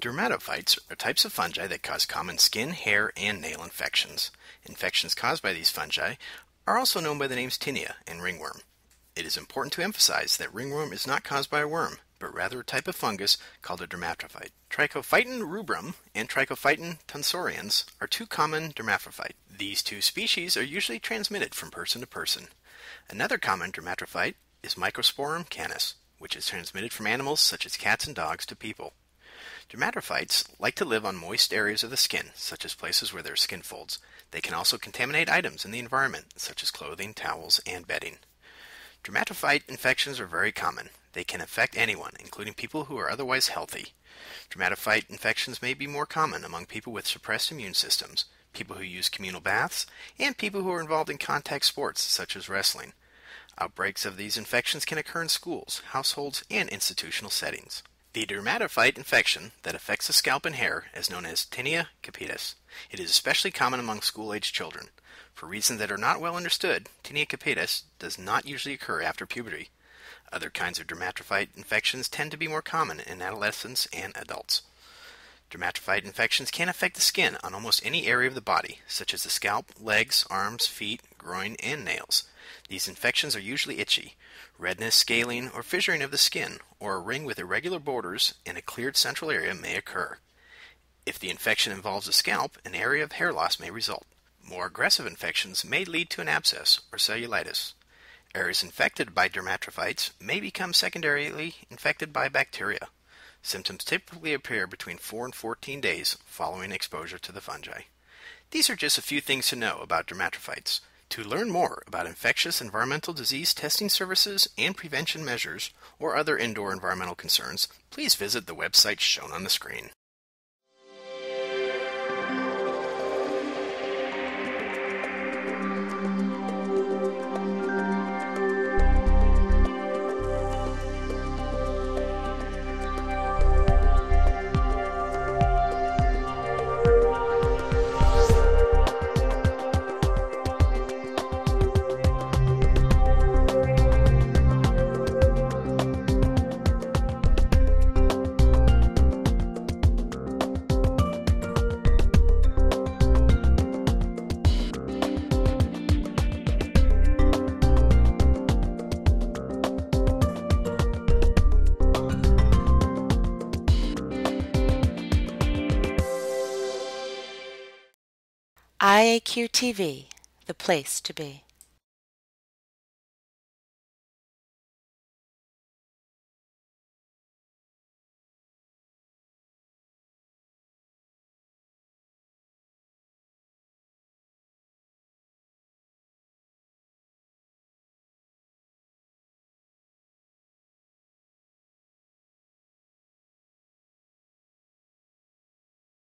Dermatophytes are types of fungi that cause common skin, hair, and nail infections. Infections caused by these fungi are also known by the names tinea and ringworm. It is important to emphasize that ringworm is not caused by a worm, but rather a type of fungus called a dermatophyte. Trichophyton rubrum and Trichophyton tonsurans are two common dermatophytes. These two species are usually transmitted from person to person. Another common dermatophyte is Microsporum canis, which is transmitted from animals such as cats and dogs to people. Dermatophytes like to live on moist areas of the skin, such as places where there are skin folds. They can also contaminate items in the environment, such as clothing, towels, and bedding. Dermatophyte infections are very common. They can affect anyone, including people who are otherwise healthy. Dermatophyte infections may be more common among people with suppressed immune systems, people who use communal baths, and people who are involved in contact sports, such as wrestling. Outbreaks of these infections can occur in schools, households, and institutional settings. The dermatophyte infection that affects the scalp and hair is known as tinea capitis. It is especially common among school-aged children. For reasons that are not well understood, tinea capitis does not usually occur after puberty. Other kinds of dermatophyte infections tend to be more common in adolescents and adults. Dermatophyte infections can affect the skin on almost any area of the body, such as the scalp, legs, arms, feet, groin, and nails. These infections are usually itchy. Redness, scaling, or fissuring of the skin, or a ring with irregular borders and a cleared central area may occur. If the infection involves the scalp, an area of hair loss may result. More aggressive infections may lead to an abscess or cellulitis. Areas infected by dermatophytes may become secondarily infected by bacteria. Symptoms typically appear between 4 and 14 days following exposure to the fungi. These are just a few things to know about dermatophytes. To learn more about infectious environmental disease testing services and prevention measures or other indoor environmental concerns, please visit the website shown on the screen. IAQTV, the place to be.